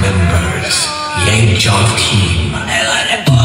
Members, Yang Jong Kim.